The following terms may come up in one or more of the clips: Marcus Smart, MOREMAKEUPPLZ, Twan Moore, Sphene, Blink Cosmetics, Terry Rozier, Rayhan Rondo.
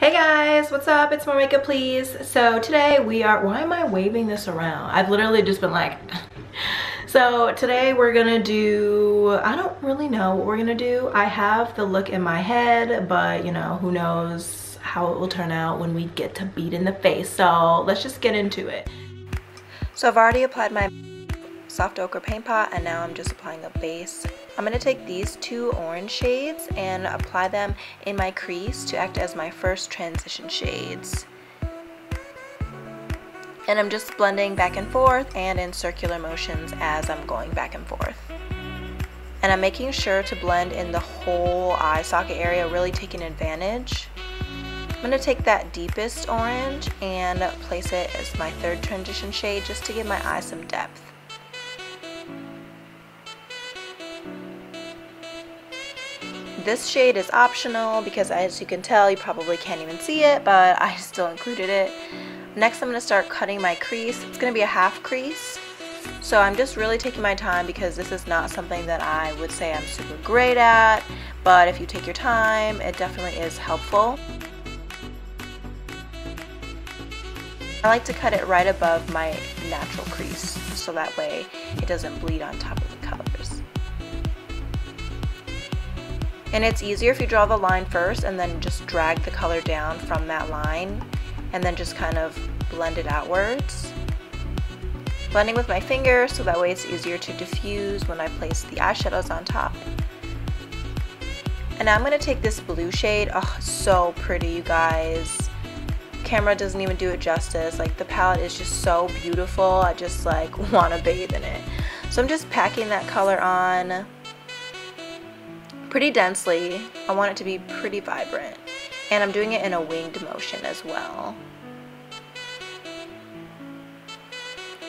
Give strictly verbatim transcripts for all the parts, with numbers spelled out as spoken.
Hey guys, what's up? It's More Makeup Please. So today we are, why am I waving this around? I've literally just been like, so today we're gonna do, I don't really know what we're gonna do. I have the look in my head, but you know, who knows how it will turn out when we get to beat in the face. So let's just get into it. So I've already applied my soft ochre paint pot and now I'm just applying a base. I'm going to take these two orange shades and apply them in my crease to act as my first transition shades. And I'm just blending back and forth and in circular motions as I'm going back and forth. And I'm making sure to blend in the whole eye socket area, really taking advantage. I'm going to take that deepest orange and place it as my third transition shade just to give my eye some depth. This shade is optional because, as you can tell, you probably can't even see it, but I still included it. Next, I'm going to start cutting my crease. It's going to be a half crease. So I'm just really taking my time because this is not something that I would say I'm super great at, but if you take your time, it definitely is helpful. I like to cut it right above my natural crease so that way it doesn't bleed on top of the colors. And it's easier if you draw the line first and then just drag the color down from that line and then just kind of blend it outwards. Blending with my finger so that way it's easier to diffuse when I place the eyeshadows on top. And now I'm going to take this blue shade. Oh, so pretty, you guys. Camera doesn't even do it justice. Like, the palette is just so beautiful. I just like want to bathe in it. So I'm just packing that color on pretty densely. I want it to be pretty vibrant. And I'm doing it in a winged motion as well.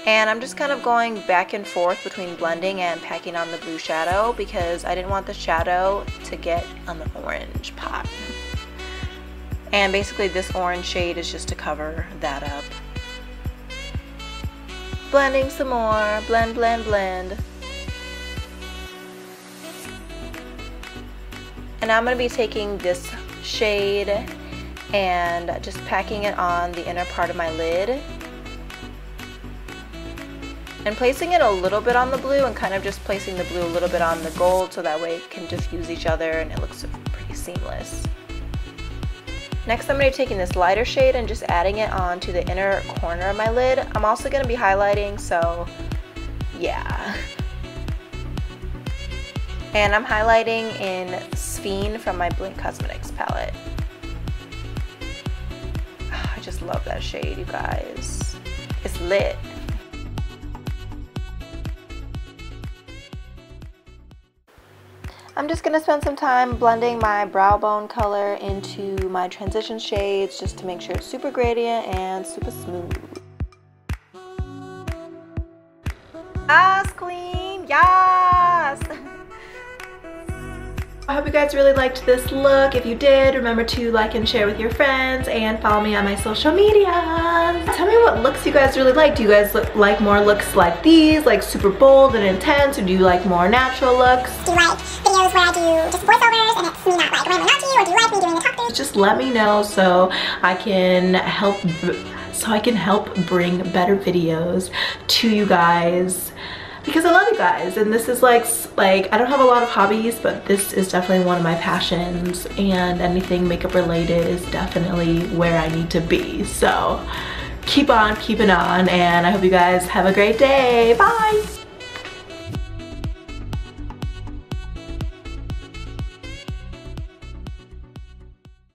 And I'm just kind of going back and forth between blending and packing on the blue shadow because I didn't want the shadow to get on the orange pot. And basically this orange shade is just to cover that up. Blending some more, blend, blend, blend. And I'm going to be taking this shade and just packing it on the inner part of my lid. And placing it a little bit on the blue and kind of just placing the blue a little bit on the gold so that way it can diffuse each other and it looks pretty seamless. Next, I'm going to be taking this lighter shade and just adding it on to the inner corner of my lid. I'm also going to be highlighting, so yeah. And I'm highlighting in Sphene from my Blink Cosmetics palette. Oh, I just love that shade, you guys. It's lit. I'm just going to spend some time blending my brow bone color into my transition shades just to make sure it's super gradient and super smooth. Yes, queen! Yes! I hope you guys really liked this look. If you did, remember to like and share with your friends and follow me on my social media. Tell me what looks you guys really like. Do you guys look, like more looks like these, like super bold and intense, or do you like more natural looks? Do you like videos where I do just voiceovers and it's me not like rambling on to you, or do you like me doing the talk-through? Just let me know so I can help, so I can help bring better videos to you guys. Because I love you guys, and this is like, like I don't have a lot of hobbies, but this is definitely one of my passions, and anything makeup related is definitely where I need to be. So keep on keeping on, and I hope you guys have a great day. Bye!